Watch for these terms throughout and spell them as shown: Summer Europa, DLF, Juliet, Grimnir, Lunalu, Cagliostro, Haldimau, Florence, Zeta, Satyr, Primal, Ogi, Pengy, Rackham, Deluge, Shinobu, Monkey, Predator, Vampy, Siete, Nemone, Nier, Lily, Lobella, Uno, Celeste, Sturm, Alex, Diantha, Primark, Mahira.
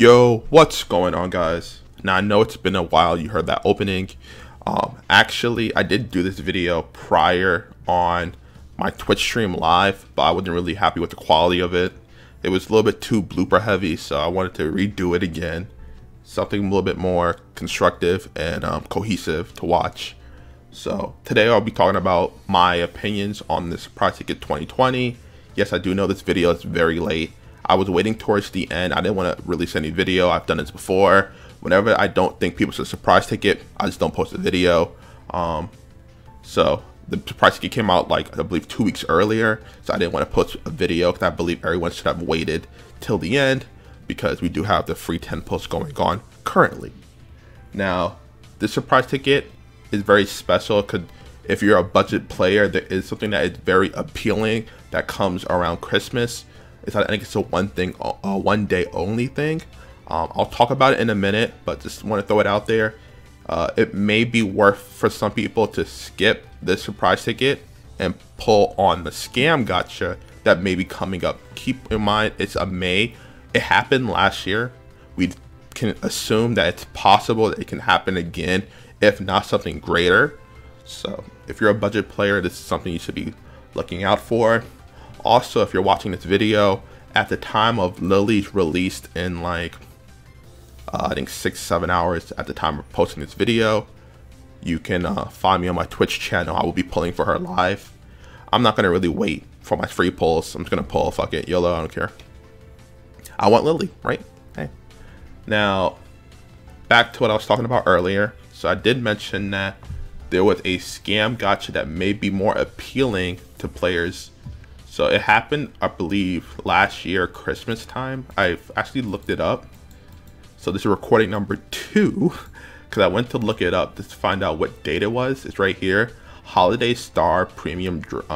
Yo, what's going on, guys? Now I know it's been a while. You heard that opening. Actually, I did do this video prior on my Twitch stream live, but I wasn't really happy with the quality of it. It was a little bit too blooper heavy, so I wanted to redo it again. Something a little bit more constructive and cohesive to watch. So today I'll be talking about my opinions on this Price Ticket 2020. Yes, I do know this video is very late. I was waiting towards the end. I didn't want to release any video. I've done this before. Whenever I don't think people should surprise ticket, I just don't post a video. So the surprise ticket came out like, I believe, 2 weeks earlier. So I didn't want to post a video because I believe everyone should have waited till the end because we do have the free 10 posts going on currently. Now, this surprise ticket is very special because if you're a budget player, there is something that is very appealing that comes around Christmas. I think it's a one day only thing. I'll talk about it in a minute, but just want to throw it out there. It may be worth for some people to skip this surprise ticket and pull on the scam gotcha that may be coming up. Keep in mind, it's a May. It happened last year. We can assume that it's possible that it can happen again, if not something greater. So if you're a budget player, this is something you should be looking out for. Also, if you're watching this video at the time of Lily's released in like, I think 6-7 hours at the time of posting this video, you can find me on my Twitch channel. I will be pulling for her live. I'm not going to really wait for my free pulls. I'm just going to pull. Fuck it. YOLO. I don't care. I want Lily, right? Hey. Now, back to what I was talking about earlier. So I did mention that there was a scam gotcha that may be more appealing to players. So it happened, I believe, last year, Christmas time. I've actually looked it up. So this is recording number 2, because I went to look it up to find out what date it was. It's right here. Holiday Star Premium Draw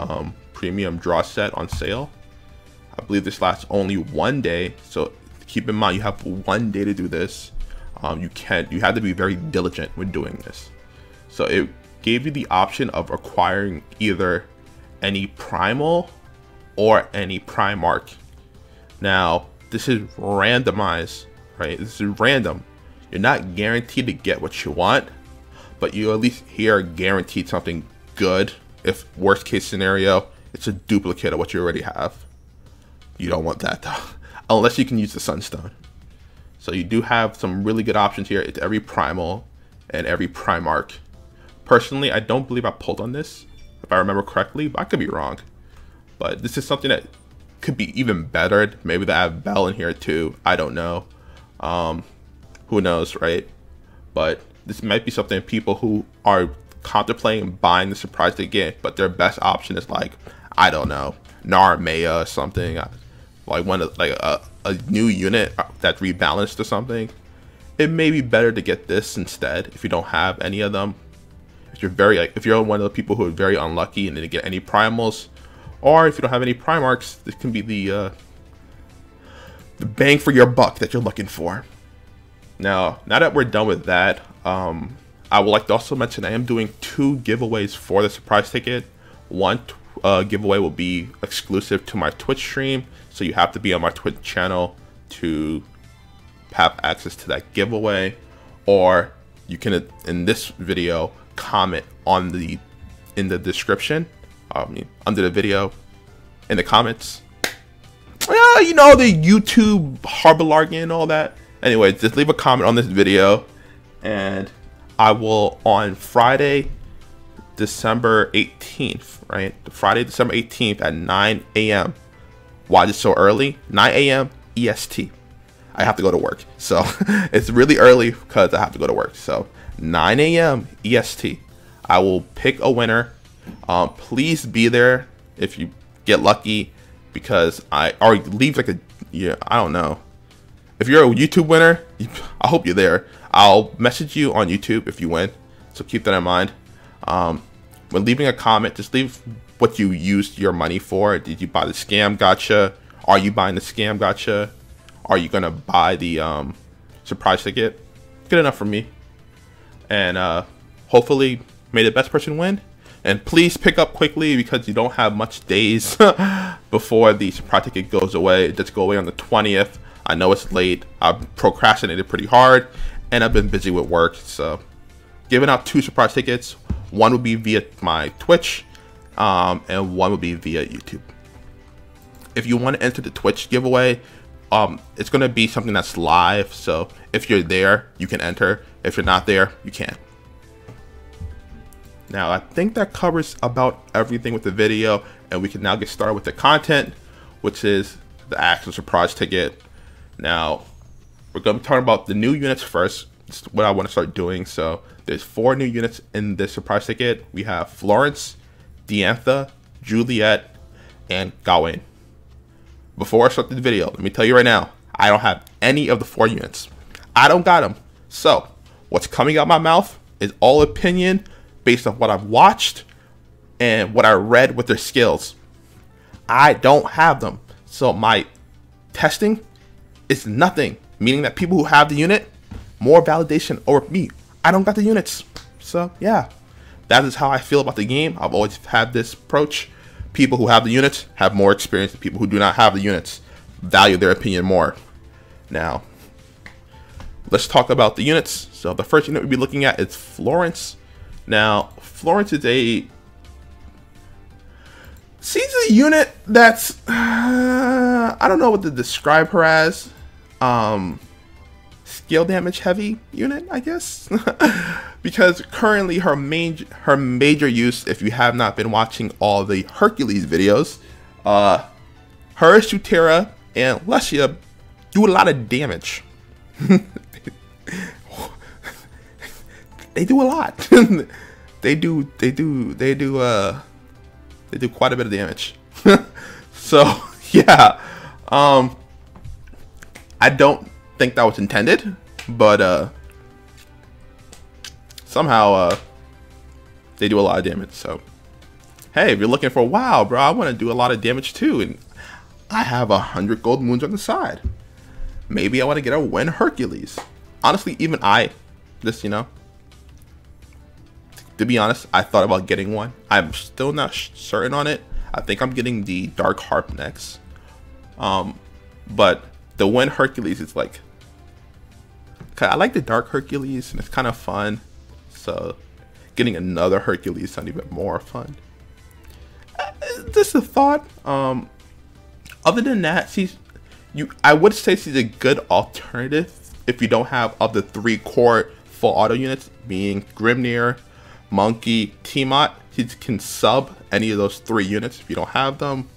Set on sale. I believe this lasts only 1 day. So keep in mind, you have 1 day to do this. You have to be very diligent when doing this. So it gave you the option of acquiring either any Primal or any Primark. Now, this is randomized, right? This is random. You're not guaranteed to get what you want, but you at least here are guaranteed something good. If worst case scenario, it's a duplicate of what you already have. You don't want that though, unless you can use the Sunstone. So you do have some really good options here. It's every Primal and every Primark. Personally, I don't believe I pulled on this, if I remember correctly, but I could be wrong. But this is something that could be even bettered. Maybe they have Bell in here too. I don't know. Who knows, right? But this might be something people who are contemplating buying the surprise they get, but their best option is like, I don't know, Narmaya or something. Like one of, like a new unit that's rebalanced or something. It may be better to get this instead if you don't have any of them. If you're if you're one of the people who are very unlucky and didn't get any primals, or if you don't have any Primarchs, this can be the bang for your buck that you're looking for. Now that we're done with that, I would like to also mention I am doing 2 giveaways for the surprise ticket. One giveaway will be exclusive to my Twitch stream, so you have to be on my Twitch channel to have access to that giveaway. Or you can, in this video, comment on in the description. Under the video, in the comments. Well, you know, the YouTube harbalargy and all that. Anyway, just leave a comment on this video, and I will, on Friday, December 18th, right? Friday, December 18th at 9 a.m. Why is it so early? 9 a.m. EST. I have to go to work, so it's really early because I have to go to work. So 9 a.m. EST. I will pick a winner. Please be there if you get lucky, because I already leave like a, yeah, I don't know. If you're a YouTube winner, I hope you're there. I'll message you on YouTube if you win, so keep that in mind. When leaving a comment, just leave what you used your money for. Did you buy the scam gotcha? Are you buying the scam gotcha? Are you gonna buy the surprise ticket? Good enough for me. And hopefully, may the best person win. And please pick up quickly because you don't have much days before the surprise ticket goes away. It does go away on the 20th. I know it's late, I've procrastinated pretty hard, and I've been busy with work, so giving out 2 surprise tickets. One would be via my Twitch, and one would be via YouTube. If you want to enter the Twitch giveaway, it's going to be something that's live, so if you're there, you can enter. If you're not there, you can't. Now, I think that covers about everything with the video, and we can now get started with the content, which is the actual surprise ticket. Now, we're going to be talking about the new units first. It's what I want to start doing. So there's 4 new units in this surprise ticket. We have Florence, Diantha, Juliet, and Gawain. Before I start the video, let me tell you right now, I don't have any of the 4 units. I don't got them. So what's coming out my mouth is all opinion based on what I've watched and what I read with their skills. I don't have them. So my testing is nothing, meaning that people who have the unit, more validation over me. I don't got the units. So yeah, that is how I feel about the game. I've always had this approach. People who have the units have more experience than people who do not have the units. Value their opinion more. Now, let's talk about the units. So the first unit we'll be looking at is Florence. Now, Florence is a... she's a unit that's... I don't know what to describe her as. Skill damage heavy unit, I guess. Because currently her major use, if you have not been watching all the Hercules videos, her, Sutera, and Lesia do a lot of damage. They do a lot. They do quite a bit of damage. So yeah, I don't think that was intended, but somehow they do a lot of damage. So hey, if you're looking for, wow bro, I want to do a lot of damage too, and I have 100 gold moons on the side, maybe I want to get a win Hercules. Honestly, even I just, you know, to be honest, I thought about getting one. I'm still not certain on it. I think I'm getting the Dark Harp next, but the Win Hercules is like, I like the Dark Hercules and it's kind of fun. So getting another Hercules sounds even more fun. Just a thought. Other than that, I would say she's a good alternative if you don't have of the 3 core full auto units, being Grimnir, Monkey, Tiamat. She can sub any of those 3 units if you don't have them.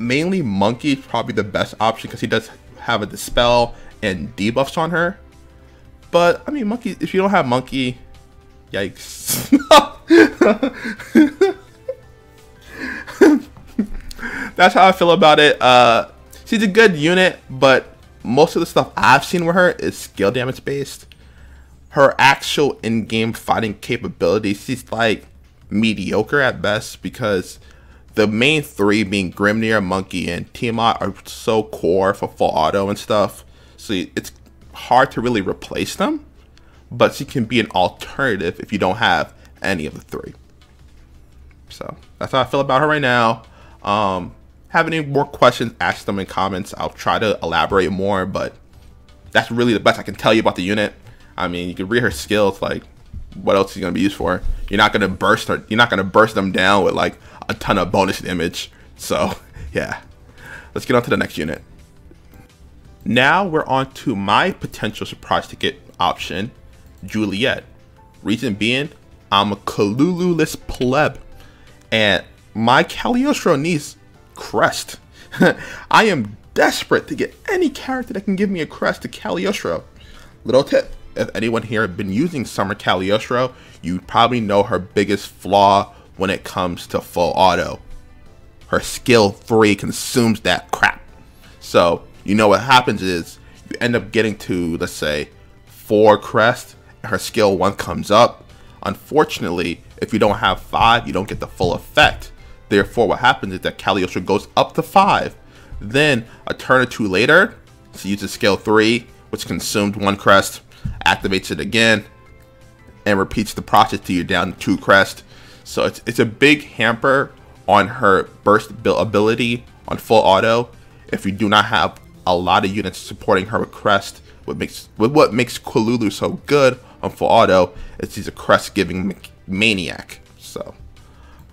Mainly Monkey is probably the best option because he does have a dispel and debuffs on her. But I mean, Monkey, if you don't have Monkey, yikes. That's how I feel about it. She's a good unit, but most of the stuff I've seen with her is skill damage based. Her actual in-game fighting capability, she's like mediocre at best, because the main 3, being Grimnir, Monkey, and Tiamat, are so core for full auto and stuff. So it's hard to really replace them, but she can be an alternative if you don't have any of the 3. So that's how I feel about her right now. Have any more questions, ask them in comments. I'll try to elaborate more, but that's really the best I can tell you about the unit. I mean, you can read her skills, like what else is gonna be used for? You're not gonna burst her. You're not gonna burst them down with like a ton of bonus damage. So yeah, let's get on to the next unit. Now we're on to my potential surprise ticket option, Juliet. Reason being, I'm a Kalulu-less pleb, and my Cagliostro needs crest. I am desperate to get any character that can give me a crest to Cagliostro. Little tip: if anyone here has been using Summer Cagliostro, you probably know her biggest flaw when it comes to full auto. Her skill 3 consumes that crap. So you know what happens is you end up getting to, let's say, 4 crests, and her skill 1 comes up. Unfortunately, if you don't have 5, you don't get the full effect. Therefore, what happens is that Cagliostro goes up to 5. Then a turn or 2 later, she uses skill 3, which consumed 1 crest, activates it again, and repeats the process till you're down to 2 crest. So it's a big hamper on her burst ability on full auto, if you do not have a lot of units supporting her with crest. What makes Kalulu so good on full auto is he's a crest giving maniac. So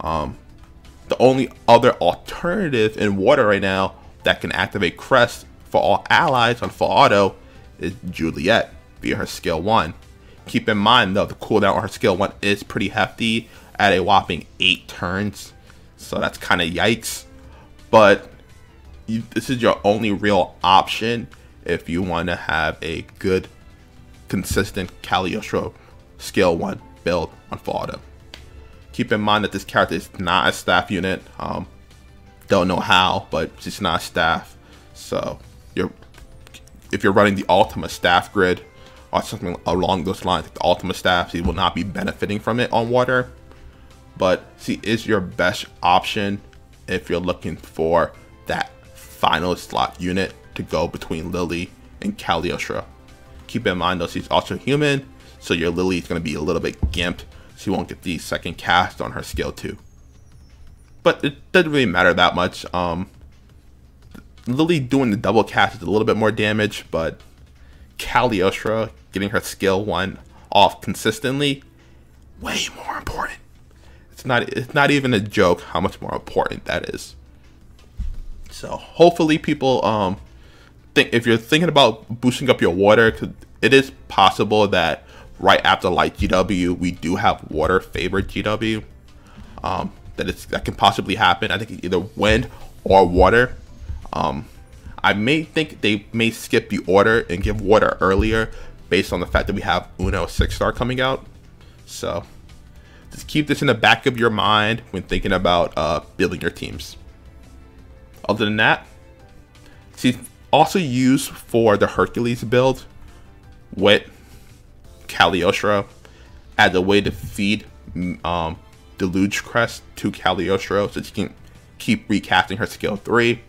the only other alternative in water right now that can activate crest for all allies on full auto is Juliet via her skill 1. Keep in mind though, the cooldown on her skill 1 is pretty hefty at a whopping 8 turns, so that's kind of yikes. But this is your only real option if you want to have a good, consistent Cagliostro skill 1 build on full auto. Keep in mind that this character is not a staff unit. Don't know how, but she's not staff. So if you're running the Ultima staff grid or something along those lines, like the Ultima staff, she will not be benefiting from it on water. But she is your best option if you're looking for that final slot unit to go between Lily and Cagliostro. Keep in mind though, she's also human, so your Lily is going to be a little bit gimped. She won't get the second cast on her skill 2. But it doesn't really matter that much. Lily doing the double cast is a little bit more damage, but Cagliostro getting her skill 1 off consistently, way more important. It's not even a joke how much more important that is. So hopefully people think, if you're thinking about boosting up your water, 'cause it is possible that right after light GW we do have water favored GW. That can possibly happen. I think it's either wind or water. I may think they may skip the order and give water earlier based on the fact that we have Uno 6-star coming out. So just keep this in the back of your mind when thinking about building your teams. Other than that, she's also used for the Hercules build with Cagliostro as a way to feed Deluge Crest to Cagliostro so she can keep recasting her skill 3.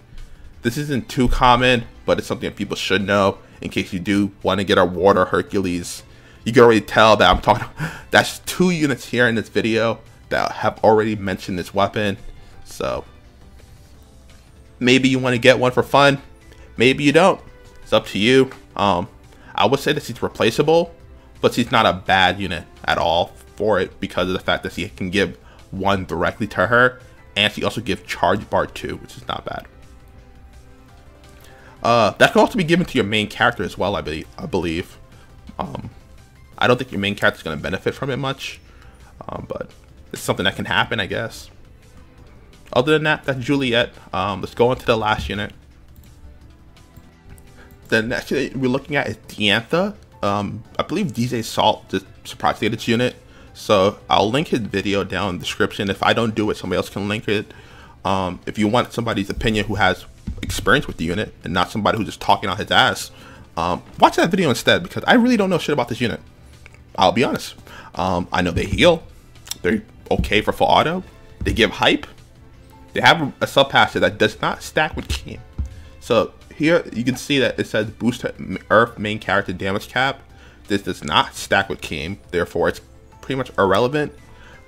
This isn't too common, but it's something that people should know in case you do want to get a water Hercules. You can already tell that I'm talking, that's 2 units here in this video that have already mentioned this weapon. So maybe you want to get one for fun, maybe you don't. It's up to you. I would say that she's replaceable, but she's not a bad unit at all for it because of the fact that she can give 1 directly to her, and she also gives charge bar 2, which is not bad. That can also be given to your main character as well, I believe. I don't think your main character is going to benefit from it much, but it's something that can happen, I guess. Other than that, that's Juliet. Let's go on to the last unit. The next unit we're looking at is Diantha. I believe DJ Salt just surprised me at this unit, so I'll link his video down in the description. If I don't do it, somebody else can link it. If you want somebody's opinion who has experience with the unit and not somebody who's just talking out his ass, watch that video instead, because I really don't know shit about this unit. I'll be honest. I know they heal, they're okay for full auto, they give hype, they have a sub-passive that does not stack with King. So here you can see that it says boost Earth main character damage cap. This does not stack with Keem, therefore it's pretty much irrelevant.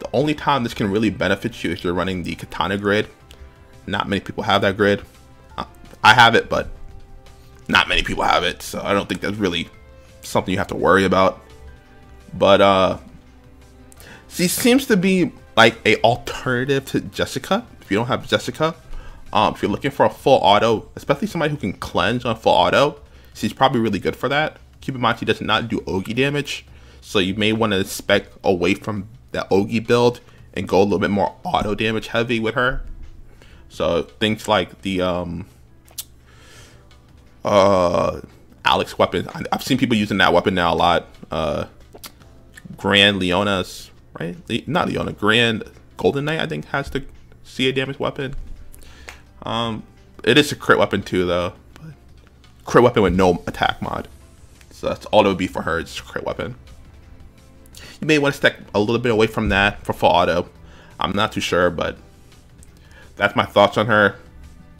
The only time this can really benefit you is if you're running the Katana grid. Not many people have that grid. I have it, but not many people have it, so I don't think that's really something you have to worry about. But she seems to be like an alternative to Jessica. If you don't have Jessica, if you're looking for a full auto, especially somebody who can cleanse on full auto, she's probably really good for that. Keep in mind she does not do Ogi damage, so you may want to spec away from that Ogi build and go a little bit more auto damage heavy with her. So things like the Alex weapon, I've seen people using that weapon now a lot. Grand Leona's, right? Not Leona, Grand Golden Knight I think has the CA damage weapon. It is a crit weapon too though, but crit weapon with no attack mod, so that's all it would be for her, it's a crit weapon. You may want to stack a little bit away from that for full auto. I'm not too sure, but that's my thoughts on her.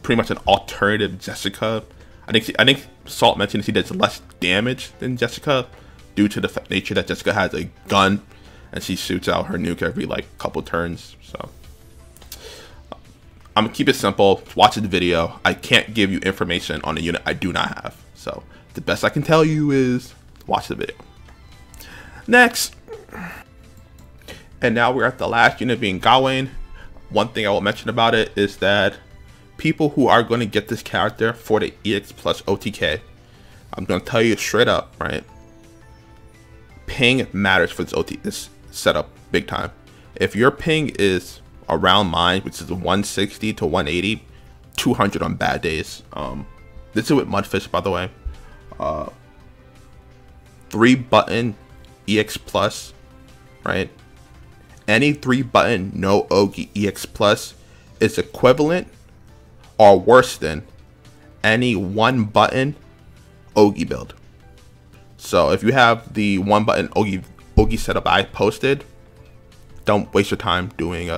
Pretty much an alternative Jessica. I think Salt mentioned she does less damage than Jessica due to the nature that Jessica has a gun and she shoots out her nuke every like couple turns. So I'm gonna keep it simple. Watch the video. I can't give you information on a unit I do not have. So the best I can tell you is watch the video. Next. And now we're at the last unit, being Gawain. One thing I will mention about it is that people who are going to get this character for the EX plus OTK, I'm going to tell you straight up, right? Ping matters for this setup big time. If your ping is around mine, which is 160 to 180, 200 on bad days. This is with Mudfish, by the way. 3-button EX plus, right? Any 3-button no Ogi EX plus is equivalent or worse than any 1-button Ogi build. So if you have the 1-button Ogi setup I posted, don't waste your time doing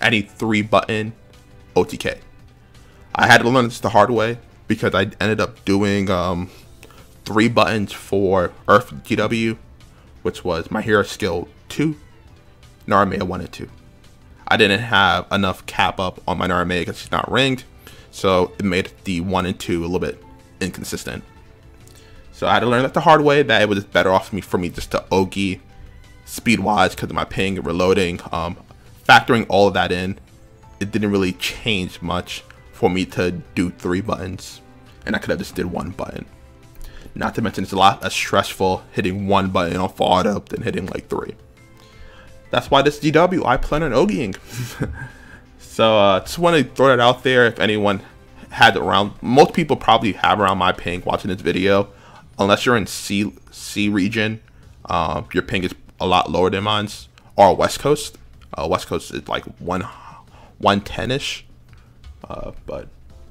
any 3-button OTK. I had to learn this the hard way because I ended up doing 3 buttons for Earth GW, which was my hero skill 2. Narmaya 1 and 2. I didn't have enough cap up on my Narmaya because she's not ringed, so it made the 1 and 2 a little bit inconsistent. So I had to learn that the hard way, that it was better off for me just to Ogi speed-wise because of my ping and reloading. Factoring all of that in, it didn't really change much for me to do 3 buttons, and I could have just did 1 button. Not to mention it's a lot less stressful hitting 1 button on full auto than hitting like 3. That's why this GW, I plan on Ogiing. So just want to throw that out there. If anyone had around, most people probably have around my ping watching this video. Unless you're in C region, your ping is a lot lower than mine's. Or West Coast. West Coast is like 110-ish. But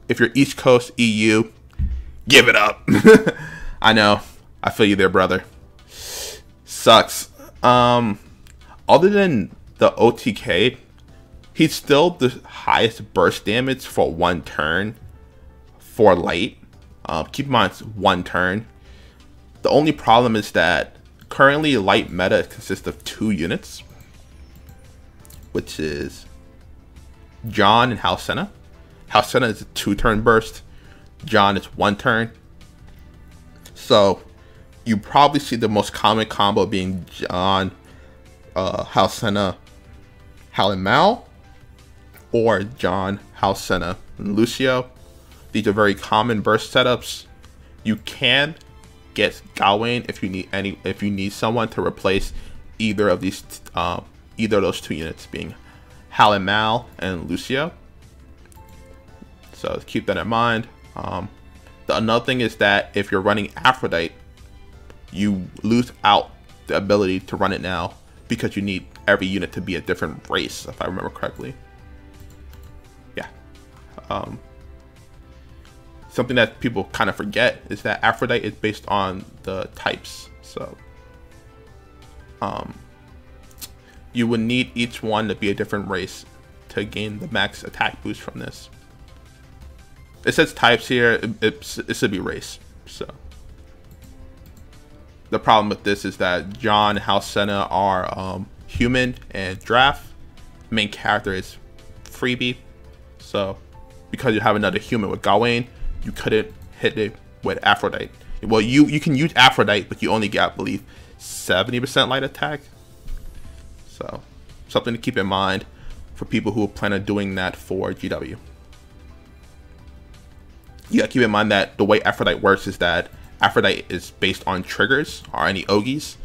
if you're East Coast, EU, give it up. I know. I feel you there, brother. Sucks. Other than the OTK, he's still the highest burst damage for 1 turn for light. Keep in mind, it's 1 turn. The only problem is that currently light meta consists of 2 units, which is John and Halcena. Halcena is a 2-turn burst. John is 1 turn. So you probably see the most common combo being John, Halcena, Haldimau, or John, Halcena, and Lucio. These are very common burst setups. You can get Gawain if you need someone to replace either of these, either of those 2 units, being Haldimau and Lucio. So keep that in mind. Another thing is that if you're running Aphrodite, you lose out the ability to run it now, because you need every unit to be a different race, if I remember correctly. Yeah. Something that people kind of forget is that Aphrodite is based on the types. So you would need each one to be a different race to gain the max attack boost from this. It says types here, it should be race. So the problem with this is that John and Halcena are human and draft. Main character is freebie. So because you have another human with Gawain, you couldn't hit it with Aphrodite. Well, you can use Aphrodite, but you only get, I believe, 70% light attack. So something to keep in mind for people who plan on doing that for GW. You gotta keep in mind that the way Aphrodite works is that Aphrodite is based on triggers or any Ogis.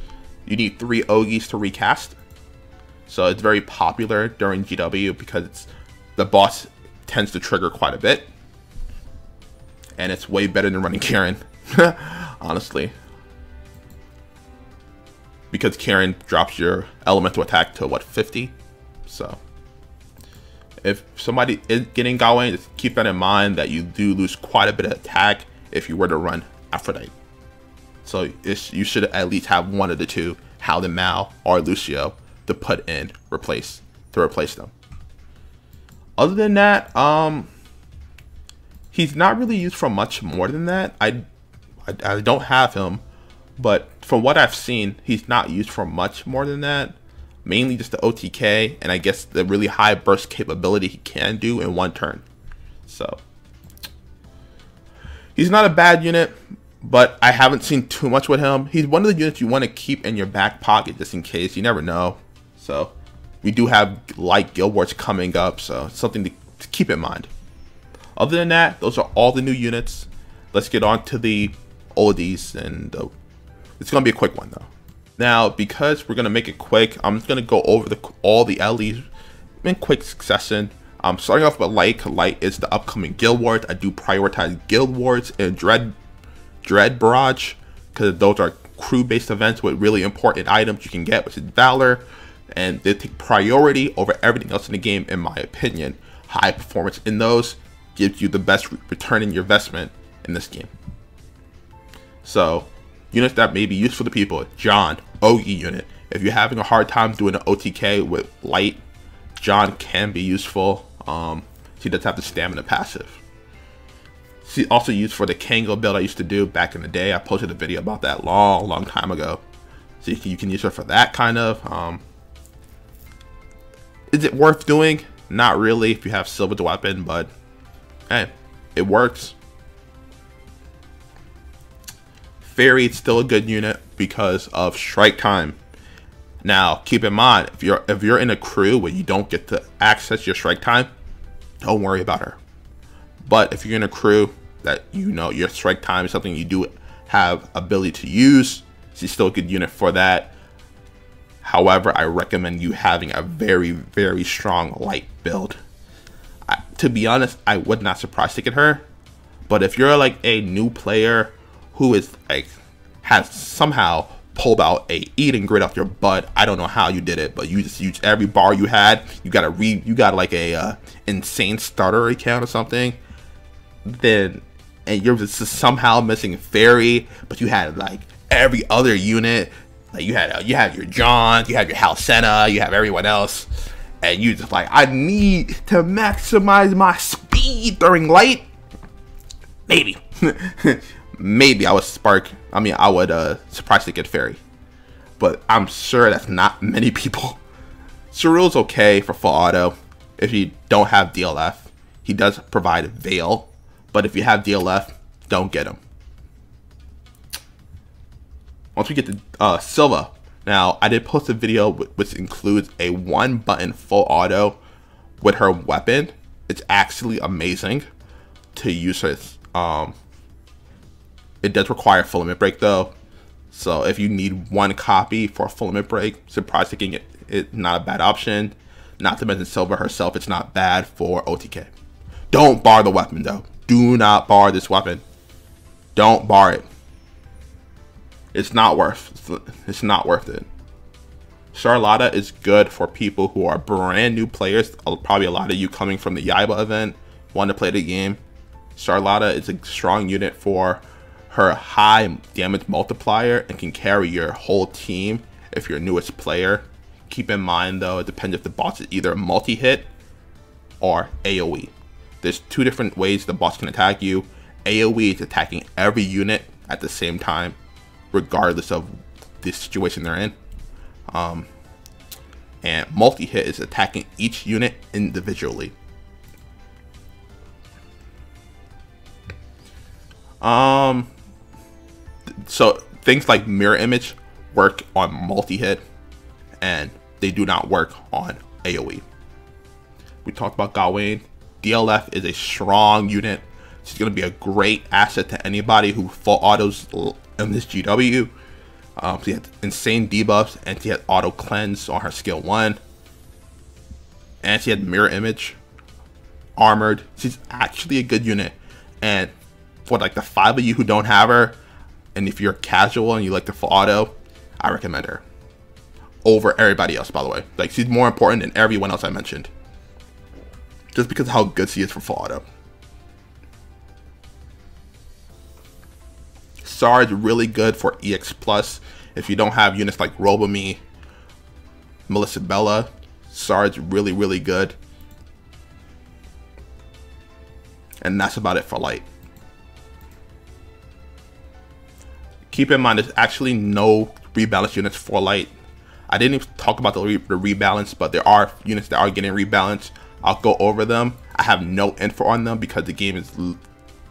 You need 3 Ogis to recast. So it's very popular during GW because the boss tends to trigger quite a bit. And it's way better than running Karen, honestly. Because Karen drops your elemental attack to, what, 50? So if somebody is getting Gawain, just keep that in mind that you do lose quite a bit of attack if you were to run Aphrodite. So you should at least have one of the two, Haldimau or Lucio, to put in to replace them. Other than that, he's not really used for much more than that. I don't have him, but from what I've seen, he's not used for much more than that. mainly just the OTK and I guess the really high burst capability he can do in one turn. So he's not a bad unit, but I haven't seen too much with him. He's one of the units you want to keep in your back pocket just in case. You never know. So we do have light guild wars coming up, so it's something to keep in mind. Other than that, those are all the new units. Let's get on to the oldies, and it's going to be a quick one though. Now, because we're going to make it quick, I'm just going to go over all the LEs in quick succession. I'm starting off with Light. Light is the upcoming guild wars. I do prioritize guild wars and dread barrage because those are crew-based events with really important items you can get, which is Valor, and they take priority over everything else in the game, in my opinion. High performance in those gives you the best return in your investment in this game. So, units that may be useful to people: John, Ogi unit. If you're having a hard time doing an OTK with Light, John can be useful. She does have the stamina passive. She also used for the Kango build I used to do back in the day. I posted a video about that long time ago. So you can use her for that kind of. Is it worth doing? Not really if you have silver to weapon, but hey, it works. Fairy is still a good unit because of strike time. Now keep in mind, if you're in a crew where you don't get to access your strike time, don't worry about her. But if you're in a crew that you know your strike time is something you do have ability to use, she's still a good unit for that. However, I recommend you having a very, very strong Light build. To be honest, I would not surprise to get her. But if you're like a new player who is like has somehow pulled out a eating grid off your butt, I don't know how you did it, but you just used every bar you had. You got like a insane starter account or something. Then and you're just somehow missing Fairy, but you had like every other unit. Like you had your John, you had your Halcena, you have everyone else, and you just like, I need to maximize my speed during Light. Maybe, maybe I would surprise to get Fairy, but I'm sure that's not many people. Cyril's okay for full auto if you don't have DLF. He does provide Veil, but if you have DLF, don't get him. Once we get to Silva, now I did post a video which includes a one button full auto with her weapon. It's actually amazing to use her. It does require filament break though, so if you need one copy for a filament break, surprise taking it not a bad option. Not to mention Silva herself, it's not bad for OTK. Don't bar the weapon though. Do not bar this weapon. Don't bar it. It's not worth it. Charlotta is good for people who are brand new players. Probably a lot of you coming from the Yaiba event want to play the game. Charlotta is a strong unit for her high damage multiplier and can carry your whole team if you're newest player. Keep in mind though, it depends if the boss is either multi-hit or AoE. There's two different ways the boss can attack you. AoE is attacking every unit at the same time, regardless of the situation they're in, and multi-hit is attacking each unit individually. So things like mirror image work on multi-hit, and they do not work on AoE. We talked about Gawain. DLF is a strong unit. She's going to be a great asset to anybody who full autos in this GW. She had insane debuffs, and she had auto cleanse on her skill 1, and she had mirror image, armored. She's actually a good unit, and for like the 5 of you who don't have her, and if you're casual and you like the full auto, I recommend her over everybody else. By the way, like she's more important than everyone else I mentioned, just because of how good she is for full auto. SAR is really good for EX plus. If you don't have units like Robami, Melissa Bella, SAR is really, really good. And that's about it for Light. Keep in mind, there's actually no rebalance units for Light. I didn't even talk about the rebalance, but there are units that are getting rebalanced. I'll go over them. I have no info on them because the game is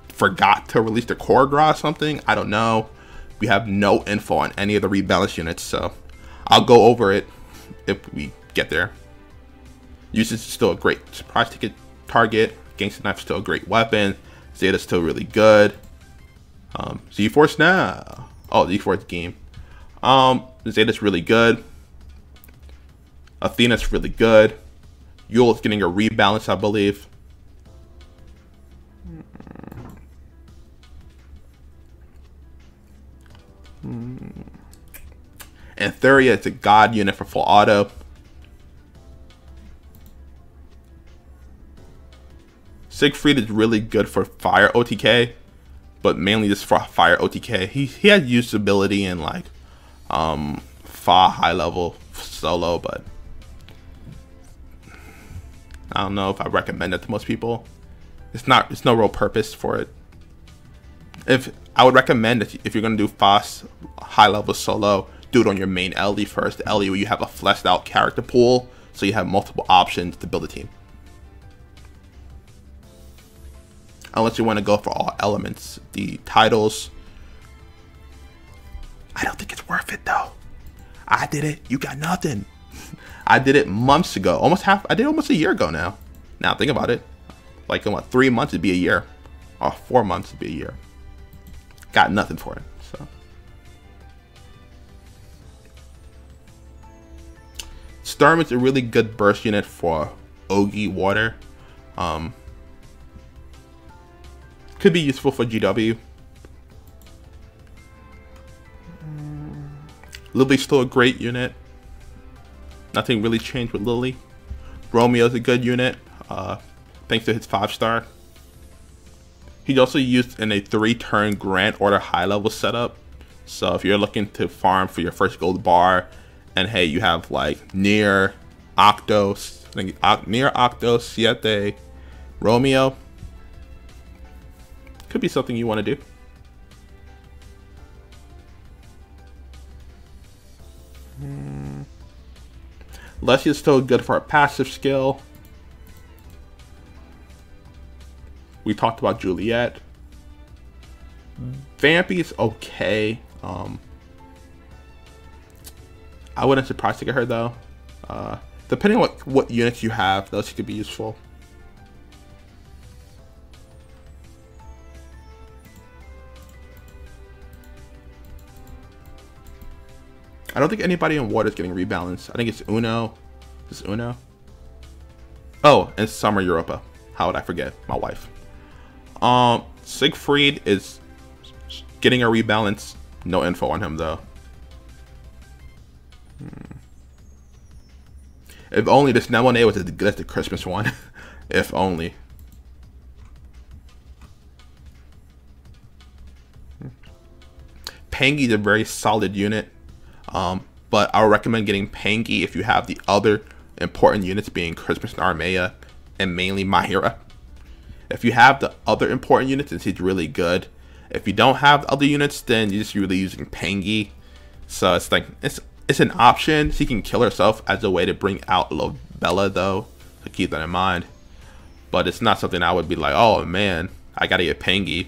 forgot to release the core draw or something. I don't know. We have no info on any of the rebalance units, so I'll go over it if we get there. Usage is still a great surprise ticket target. Gangsta Knife is still a great weapon. Zeta's still really good. Z-Force now. Oh, Z-Force game. Zeta's really good. Athena's really good. Yule's getting a rebalance, I believe. And Thuria is a god unit for full auto. Siegfried is really good for fire OTK, but mainly just for fire OTK. He has usability in like far high level solo, but I don't know if I recommend it to most people. It's no real purpose for it. If I would recommend if you're gonna do fast high level solo, do it on your main LE first. The LE where you have a fleshed out character pool, so you have multiple options to build a team. Unless you want to go for all elements, the titles. I don't think it's worth it though. I did it. You got nothing. I did it months ago. I did almost a year ago now. Now think about it. Like in what, 3 months it'd be a year, or 4 months it'd be a year. Got nothing for it. So Sturm is a really good burst unit for Ogi water. Could be useful for GW. Lily's still a great unit. Nothing really changed with Lily. Romeo's a good unit, thanks to his 5-star. He's also used in a 3-turn Grand Order high-level setup. So if you're looking to farm for your first gold bar, and hey, you have like Nier, Octo, Siete, Romeo. Could be something you want to do. Lessie is still good for a passive skill. We talked about Juliet. Vampy is okay. I wouldn't surprise to get her though. Depending on what units you have, those could be useful. I don't think anybody in water is getting rebalanced. I think it's Uno. Is it Uno? Oh, and Summer Europa. How would I forget? My wife. Siegfried is getting a rebalance. No info on him though. If only this Nemone was as good as the Christmas one. If only. Pengy is a very solid unit. But I would recommend getting Pengy if you have the other important units being Christmas Narmaya and mainly Mahira. If you have the other important units, then she's really good. If you don't have the other units, then you're just really using Pengy. So it's like it's an option. She can kill herself as a way to bring out Lobella though, so keep that in mind. But it's not something I would be like, oh man, I gotta get Pengy.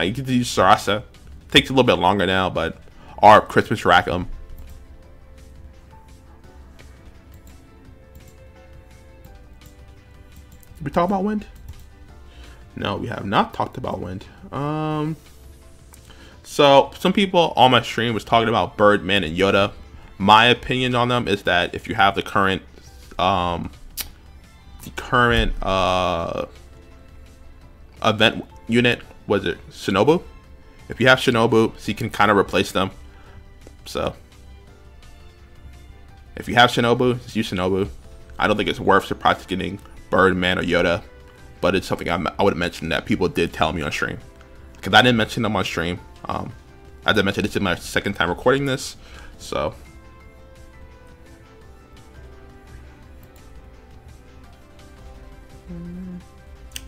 You could use Sarasa. Takes a little bit longer now, but our Christmas Rackham. Did we talk about wind? No, we have not talked about wind. So some people on my stream was talking about Birdman and Yoda. My opinion on them is that if you have the current event unit, was it Shinobu? If you have Shinobu, so you can kind of replace them. So if you have Shinobu, just use Shinobu. I don't think it's worth surprising getting Birdman or Yoda, but it's something I would mention that people did tell me on stream. Because I didn't mention them on stream. As I mentioned, this is my second time recording this. So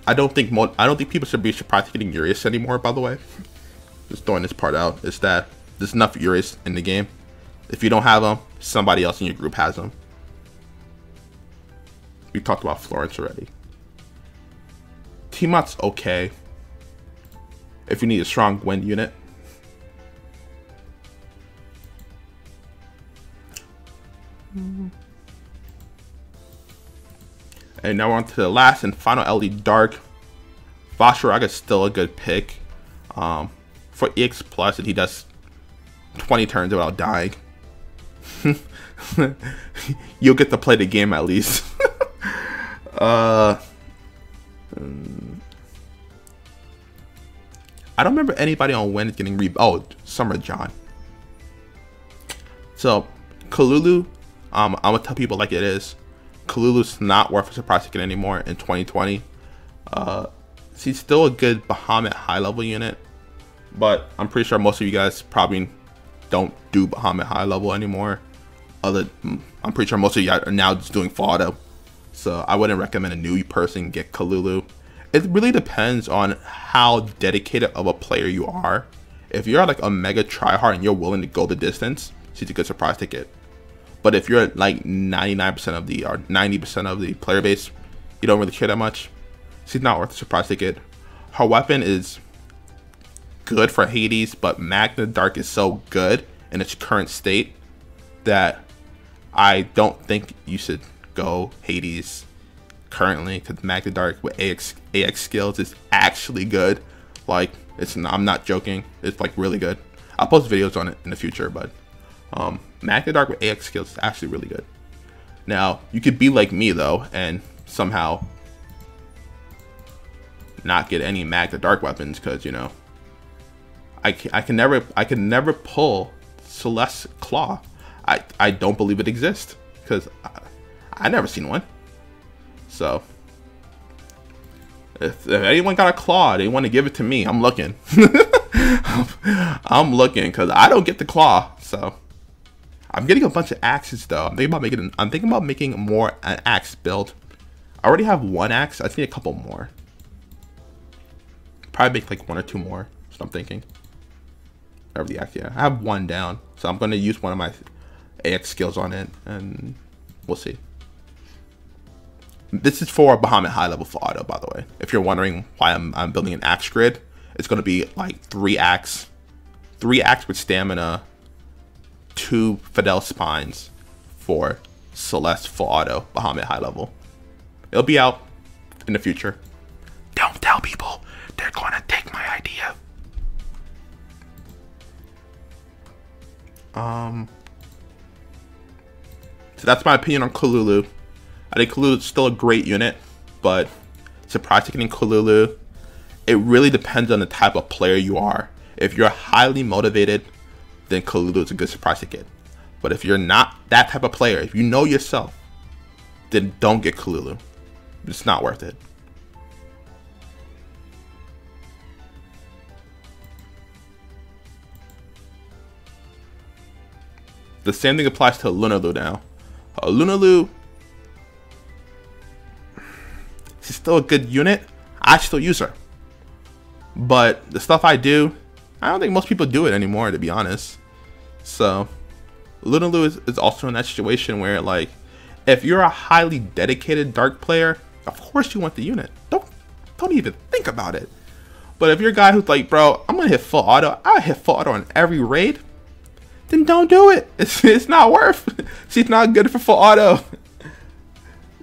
I don't think people should be surprised getting Urius anymore, by the way. Just throwing this part out, is that there's enough Urius in the game If you don't have them, somebody else in your group has them. We talked about Florence already. Tiamat's okay if you need a strong wind unit. And now we're on to the last and final LD Dark. Vasharaga's still a good pick for EX Plus, and he does 20 turns without dying. You'll get to play the game at least. I don't remember anybody on Wind getting oh, Summer John. So Kalulu, I'm gonna tell people like it is. Kalulu's not worth a surprise ticket anymore in 2020. She's still a good Bahamut high level unit, but I'm pretty sure most of you guys probably don't do Bahamut high level anymore. I'm pretty sure most of you are now just doing Fado. So I wouldn't recommend a new person get Kalulu. It really depends on how dedicated of a player you are. If you're like a mega tryhard and you're willing to go the distance, she's a good surprise ticket. But if you're like 99% of the, or 90% of the player base, you don't really care that much, she's not worth a surprise ticket. Her weapon is good for Hades, but Magna Dark is so good in its current state that I don't think you should go Hades currently, because Magna Dark with AX skills is actually good. Like, it's not, I'm not joking. It's like really good. I'll post videos on it in the future, but Magna Dark with AX skills is actually really good. Now, you could be like me though, and somehow not get any Magna Dark weapons, because, you know, I can never pull Celeste Claw. I don't believe it exists, because I never seen one. So if anyone got a claw, they want to give it to me, I'm looking. I'm looking, because I don't get the claw. So I'm getting a bunch of axes though. I'm thinking about making more an axe build. I already have one axe. I just need a couple more. Probably make like one or two more. So I'm thinking. Whatever the axe, yeah. I have one down, so I'm gonna use one of my AX skills on it, and we'll see. This is for Bahamut high level for auto, by the way. If you're wondering why I'm building an axe grid, it's gonna be like three axe with stamina, 2 Fidel Spines for Celeste full auto Bahamut high level. It'll be out in the future. Don't tell people, they're gonna take my idea. So that's my opinion on Kalulu. I think Kalulu is still a great unit, but surprise ticketing Kalulu, it really depends on the type of player you are. If you're highly motivated, then Kalulu is a good surprise ticket. But if you're not that type of player, if you know yourself, then don't get Kalulu. It's not worth it. The same thing applies to Lunalu now. Lunalu, she's still a good unit. I still use her. But the stuff I do, I don't think most people do it anymore, to be honest. So Lunalu is also in that situation where, like, if you're a highly dedicated dark player, of course you want the unit. Don't even think about it. But if you're a guy who's like, bro, I'm gonna hit full auto, I hit full auto on every raid, then don't do it. It's not worth. She's not good for full auto.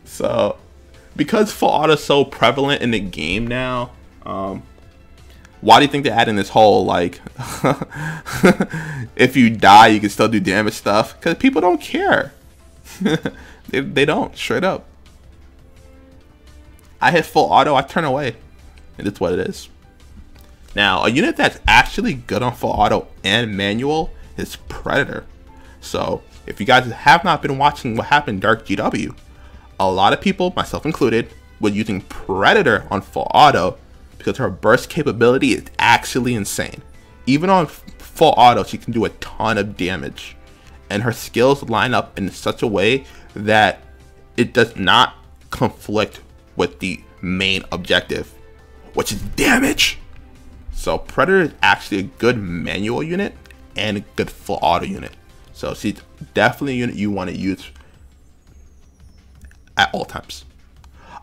So because full auto is so prevalent in the game now, why do you think they add in this whole, like, if you die you can still do damage stuff? Because people don't care. they don't, straight up. I hit full auto, I turn away, and it's what it is. Now, a unit that's actually good on full auto and manual is Predator. So if you guys have not been watching what happened Dark GW, a lot of people, myself included, were using Predator on full auto because her burst capability is actually insane. Even on full auto, she can do a ton of damage, and her skills line up in such a way that it does not conflict with the main objective, which is damage. So Predator is actually a good manual unit and a good full auto unit. So she's definitely a unit you want to use at all times.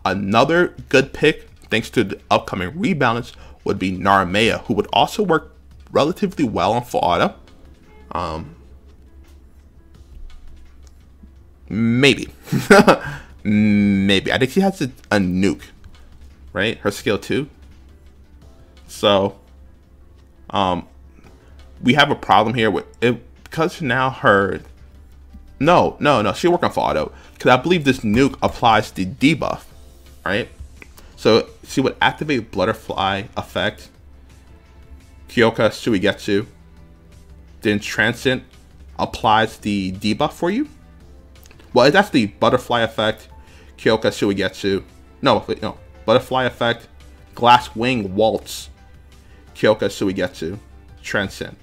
Another good pick, thanks to the upcoming rebalance, would be Narmaya, who would also work relatively well on Fa'ada. Maybe. Maybe. I think she has a nuke, right? Her skill 2. So, we have a problem here with it because now her. No, she'll work on Fa'ada because I believe this nuke applies the debuff, right? So she would activate Butterfly effect, Kyoka Suigetsu, then Transient applies the debuff for you. Well, that's the Butterfly effect, Kyoka Suigetsu. No, Butterfly effect, Glass Wing Waltz, Kyoka Suigetsu, Transcend.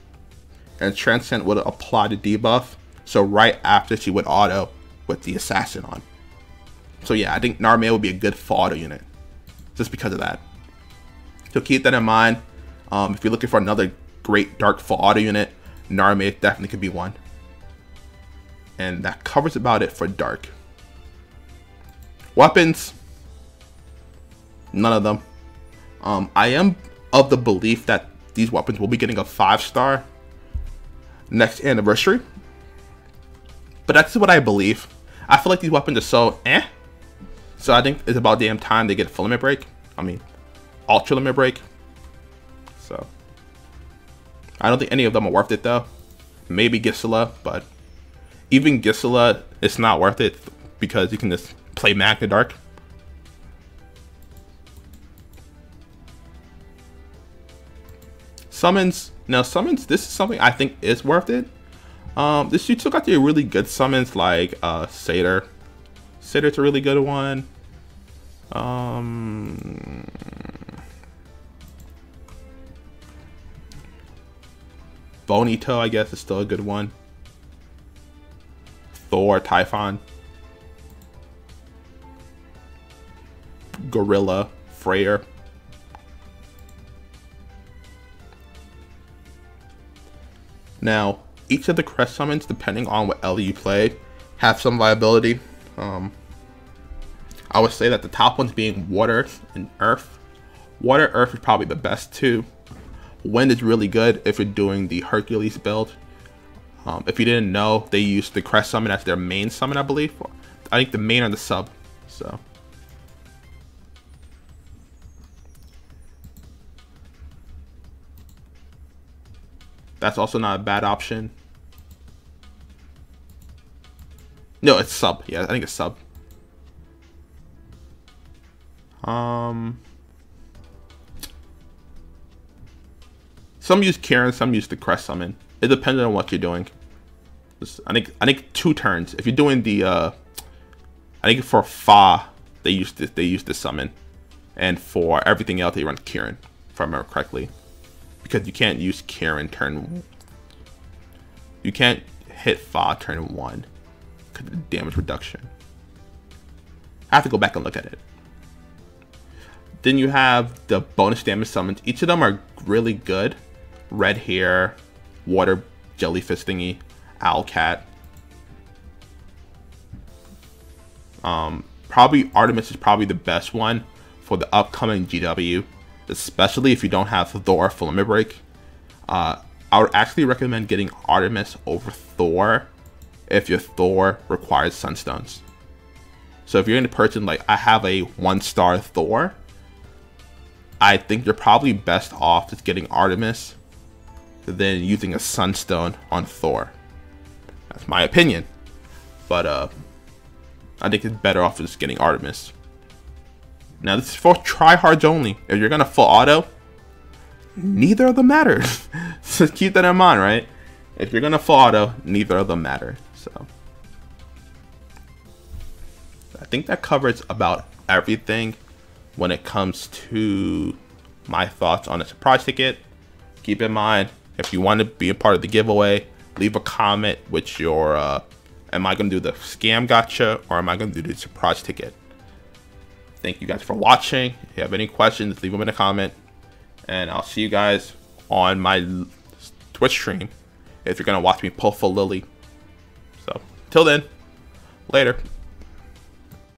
And Transcend would apply the debuff, so right after she would auto with the Assassin on. So yeah, I think Narmaya would be a good for auto unit, just because of that. So keep that in mind. If you're looking for another great dark for auto unit, Narmaya definitely could be one. And that covers about it for dark. Weapons, none of them. I am of the belief that these weapons will be getting a 5-star next anniversary, but that's what I believe. I feel like these weapons are so eh, so I think it's about damn time they get full limit break. I mean, ultra limit break. So I don't think any of them are worth it though. Maybe Gisela, but even Gisela, it's not worth it because you can just play Magna Dark. Summons. Now, summons, this is something I think is worth it. This you took out the really good summons like Satyr. Satyr's a really good one. Bonito, I guess, is still a good one. Thor, Typhon, Gorilla, Freyr. Now, each of the crest summons, depending on what L you play, have some viability. I would say that the top ones being Water and Earth. Water, Earth is probably the best two. Wind is really good if you're doing the Hercules build. If you didn't know, they used the crest summon as their main summon, I believe. I think the main or the sub. So, that's also not a bad option. No, it's sub. Yeah, I think it's sub. Some use Kieran, some use the crest summon. It depends on what you're doing. I think 2 turns. If you're doing the, I think for Fa they use the summon, and for everything else they run Kieran, if I remember correctly, because you can't use Kieran turn. You can't hit Fa turn 1 because of the damage reduction. I have to go back and look at it. Then you have the bonus damage summons. Each of them are really good. Red Hair, Water Jellyfish thingy, Owlcat. Probably Artemis is probably the best one for the upcoming GW, especially if you don't have Thor for limit break. I would actually recommend getting Artemis over Thor if your Thor requires Sunstones. So if you're in a person like I have a 1-star Thor, I think you're probably best off just getting Artemis than using a Sunstone on Thor. That's my opinion, but I think it's better off just getting Artemis. Now this is for tryhards only. If you're gonna full auto, neither of them matter. So keep that in mind, right? If you're gonna full auto, neither of them matter. So I think that covers about everything when it comes to my thoughts on a surprise ticket. Keep in mind, if you want to be a part of the giveaway, leave a comment with your, am I going to do the scam gotcha or am I going to do the surprise ticket? Thank you guys for watching. If you have any questions, leave them in a comment. And I'll see you guys on my Twitch stream if you're going to watch me pull for Lily. Till then, later.